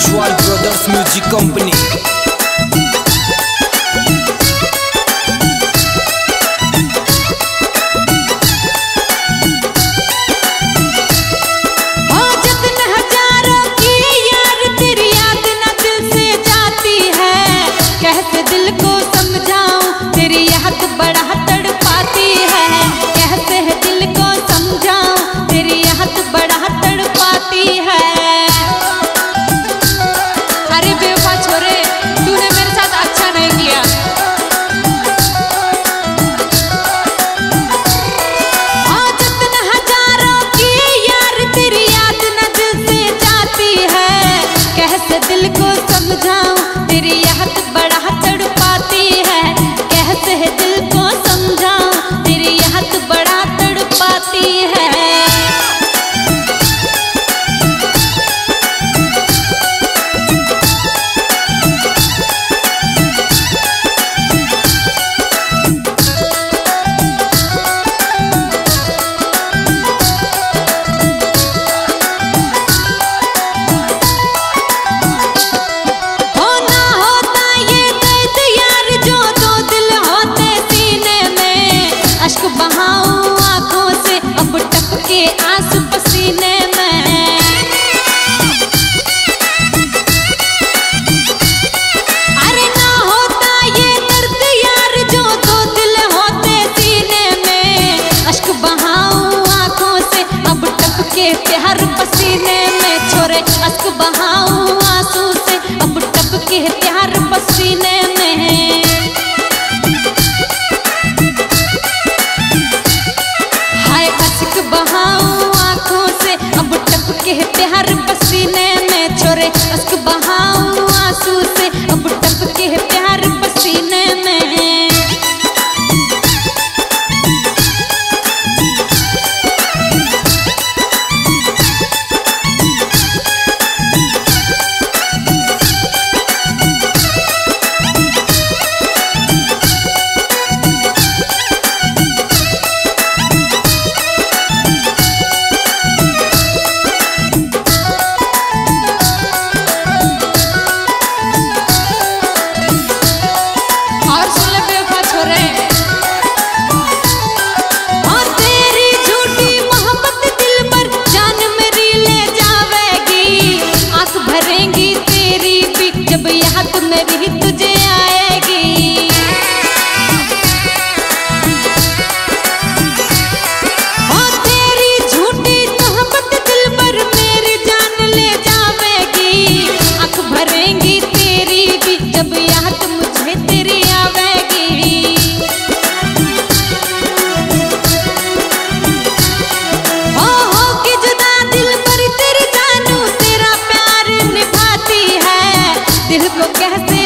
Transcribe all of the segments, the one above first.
Poswal brothers music company. दिल को कैसे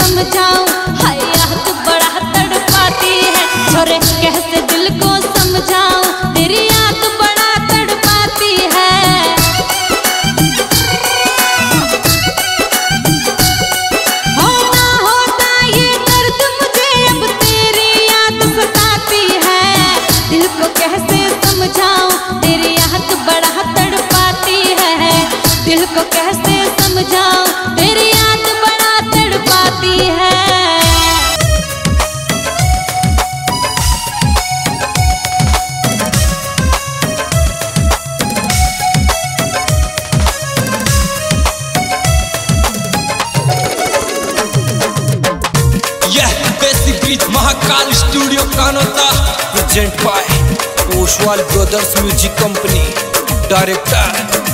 समझाऊं। को कैसे समझाऊं, तेरी याद बड़ा तड़पाती है। यह देसी बीच Mahakal studio Kanota present by Poswal brothers music company, director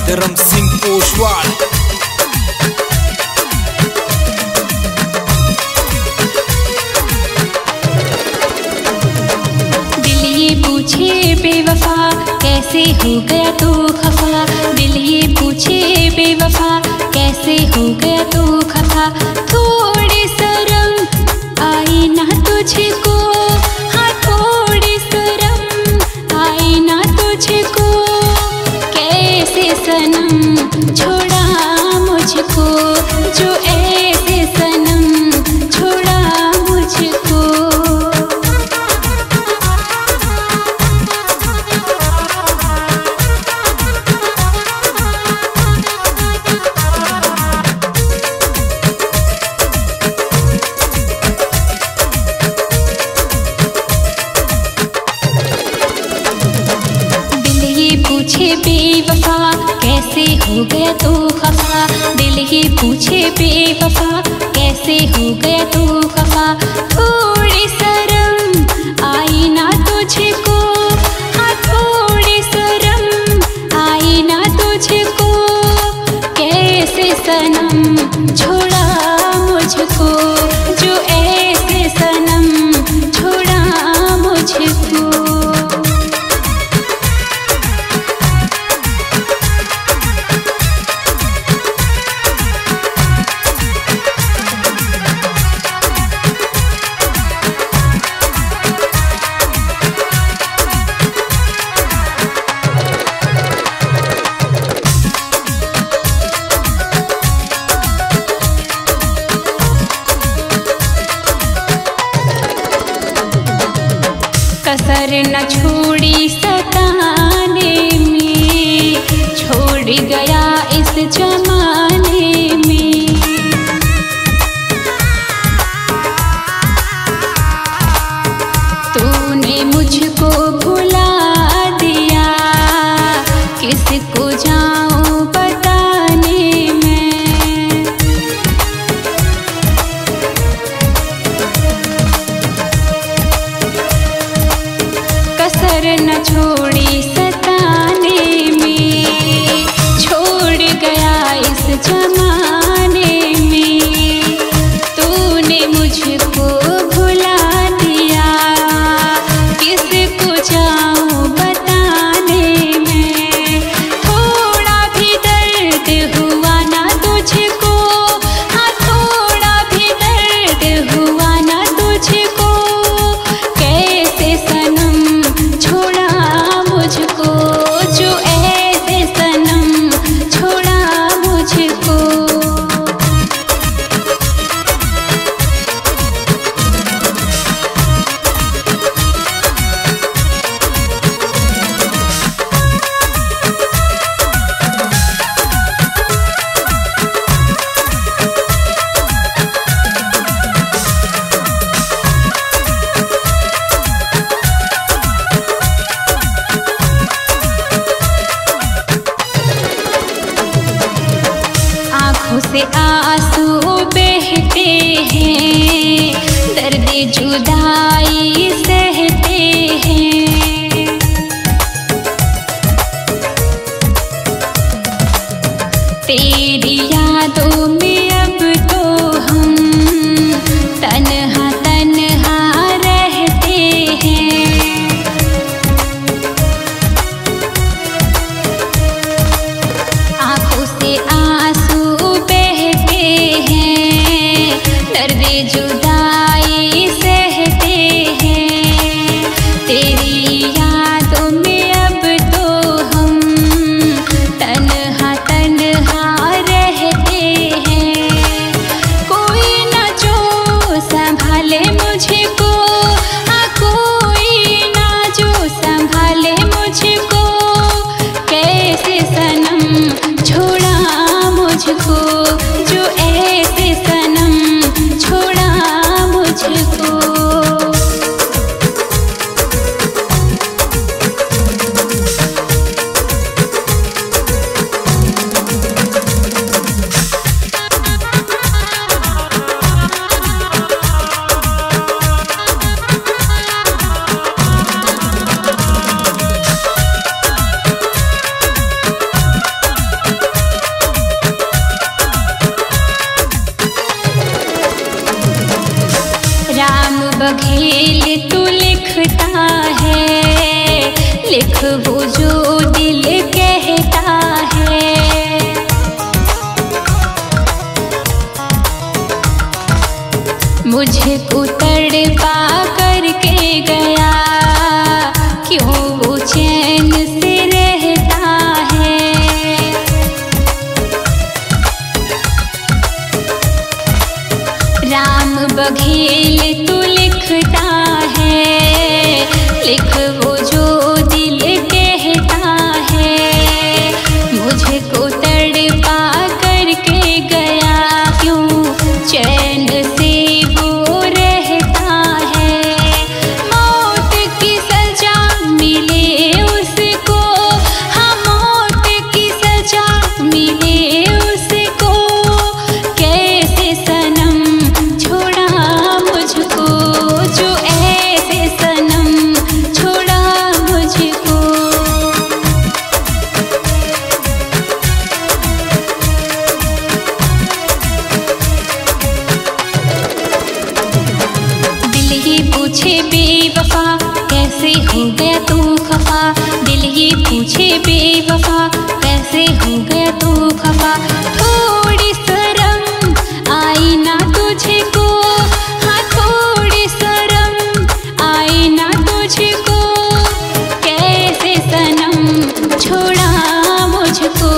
Dharm Singh Poswal. दिल ये पूछे बेवफा कैसे हो गया तू खफा, दिल ये पूछे बेवफा कैसे हो गया तू खफा, थोड़ी शर्म आई ना तुझको, हाँ थोड़ी शर्म आई ना तुझको, ऐसे सनम छोड़ा मुझको, जो ऐसे सनम छोड़ा मुझको। दिल ये पूछे बेवफा कैसे हो गया तू खफा, दिल ये पूछे बेवफा कैसे हो गया तू खफा, थोड़ी शर्म आई ना तुझको, हाँ थोड़ी शर्म आई ना तुझको, कैसे सनम छोड़ा मुझको, जो ऐसे सनम छोड़ा मुझको। कसर न छोड़ी सताने में, छोड़ गया इस जमाने में, तूने मुझको भुला दिया, किसको जाऊं बताने में। कसर न छोड़ी सताने में, छोड़ गया इस जमाने में, तूने मुझको भुला दिया, किसको जाऊं बताने में। थोड़ा भी दर्द हुआ ना तुझको, हाँ थोड़ा भी दर्द हुआ ना तुझको, कैसे सनम छोड़ा मुझको, जो ऐसे सनम छोड़ा मुझको। से आंसू बहते हैं, दर्द जुदाई सहते हैं, तेरी यादों में अब तो हम तन्हा तन्हा रहते हैं। आंखों से आंसू दर्द जुदाई सहते हैं, तेरी यादों में अब तो हम तन्हा तन्हा रहते हैं। बघेल तू लिखता है, लिख वो जो दिल कहता है। मुझे तड़पा करके गया, क्यों वो चैन से रहता है। राम बघेल तू लिखता है, लिख वो जो दिल कहता है। मुझे तड़पा करके गया, क्यों चैन से वो रहता है। मौत की सजा मिले उसको, हाँ मौत की सजा मिले उसको। कैसे सनम छोड़ा मुझको, जो ऐसे सनम छोड़ा मुझको। दिल ये पूछे बेवफा, कैसे हो गया तू खफा। दिल ये पूछे बेवफा, कैसे हो गया तू खफा। थोड़ी शर्म आई ना तुझे को, हाँ थोड़ी शर्म आई ना तुझे को। कैसे सनम छोड़ा मुझको,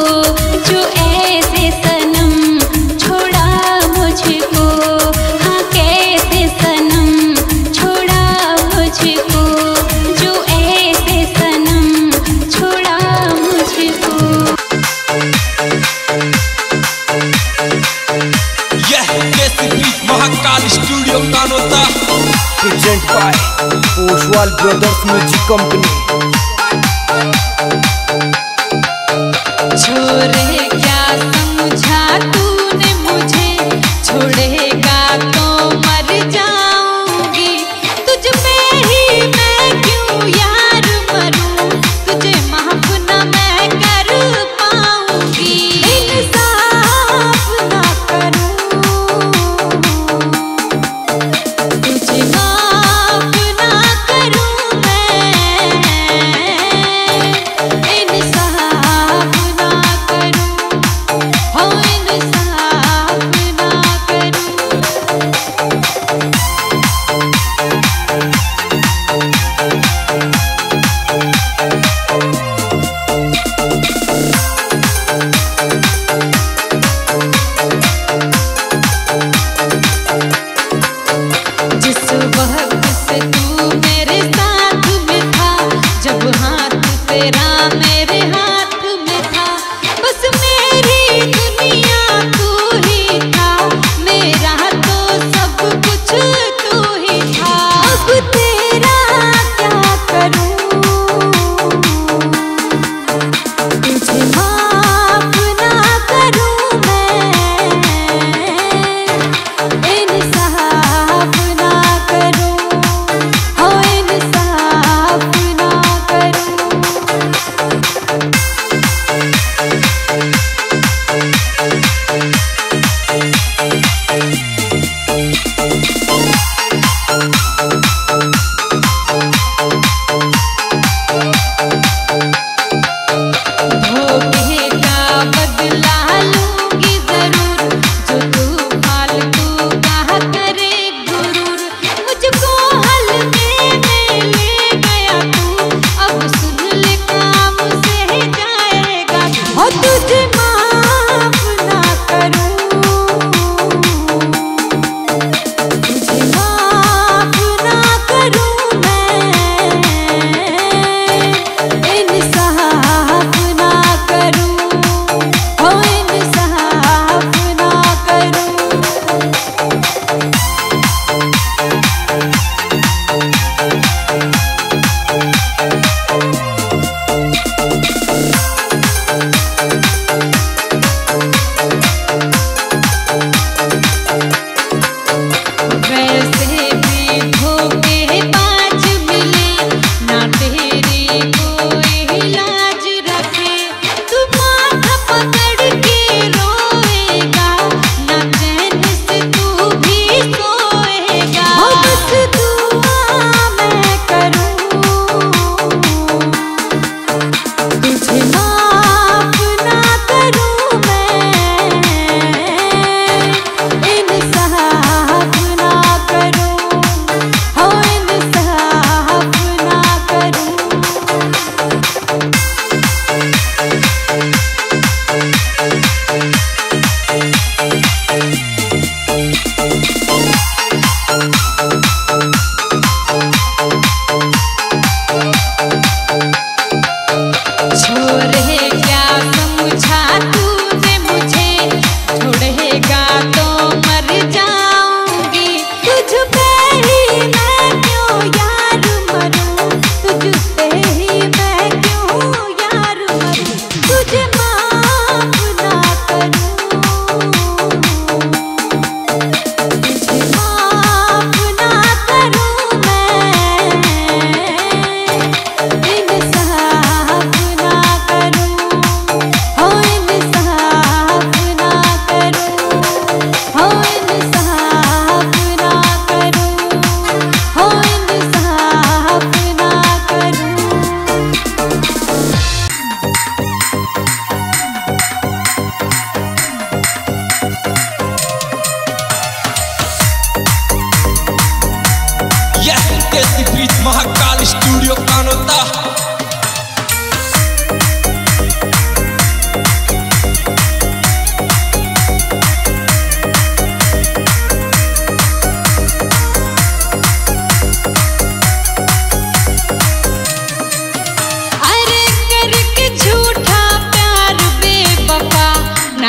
जो ऐसे सनम छोड़ा मुझको। हाँ कैसे सनम छोड़ा मुझको, जो ऐसे सनम छोड़ा मुझको। यह KCP Mahakal studio Kanota present by Poswal brothers music company. छोड़े क्या समझा तूने मुझे, छोड़ेगा तो मर जाऊंगी। तुझ में ही मैं क्यों यार मरूं, तुझे माफ ना मैं कर पाऊंगी। इंसाफ ना करूं, तुझे माफ ना करूं मैं।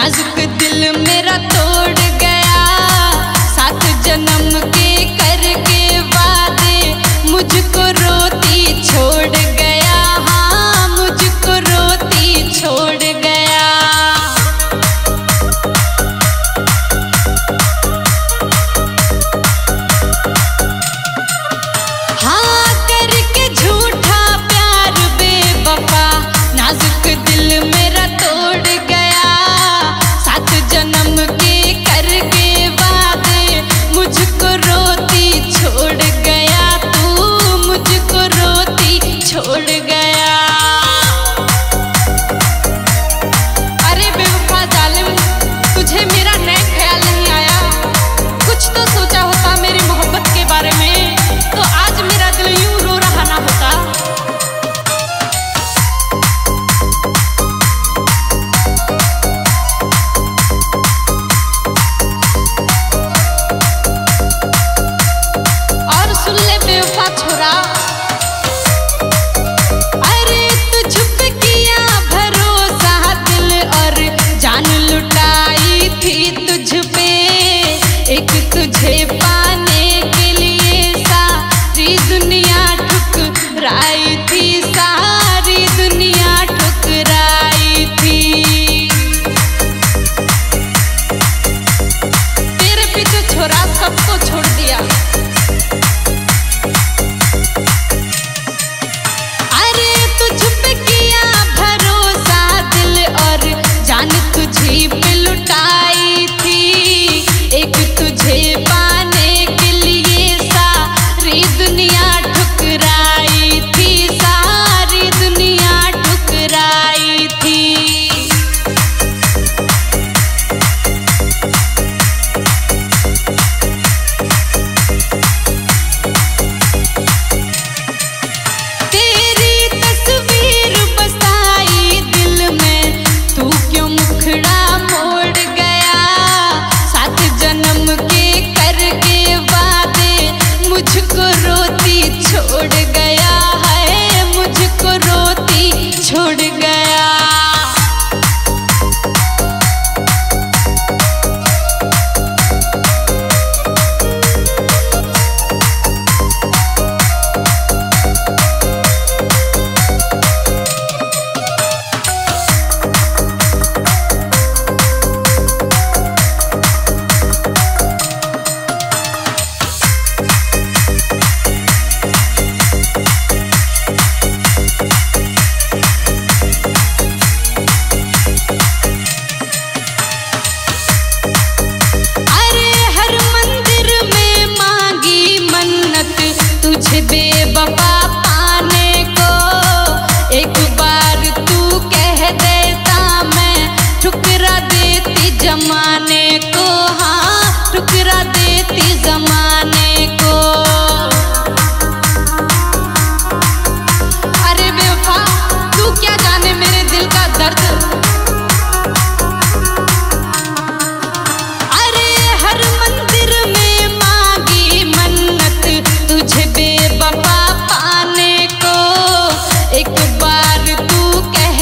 नाजुक दिल मेरा तोड़ गया, सात जन्म के करके वादे मुझको रोती छोड़ गया, हाँ मुझको रोती छोड़ गया। हाँ करके झूठा प्यार बेवफा, नाजुक दिल मेरा तोड़ गया, सात जन्म के करके वादे मुझको रोती छोड़ गया, तू मुझको रोती छोड़ गया। अरे बेवफा जालिम, तुझे मेरा न ख्याल नहीं आया, कुछ तो सोचा होता मेरी मोहब्बत के बारे में, तो आज मेरा दिल यूं रो रहा ना होता। और सुन ले बेवफा छोरा, अरे तुझ पे किया भरोसा दिल और जान लुटाई थी तुझ पे, एक तुझे पाने के लिए सारी दुनिया ठुकराई थी, सारी दुनिया ठुकराई थी। तेरे पीछे छोरा सबको छोड़ दिया, अरे तुझ पे किया भरोसा दिल और जान तुझी पे लुटाई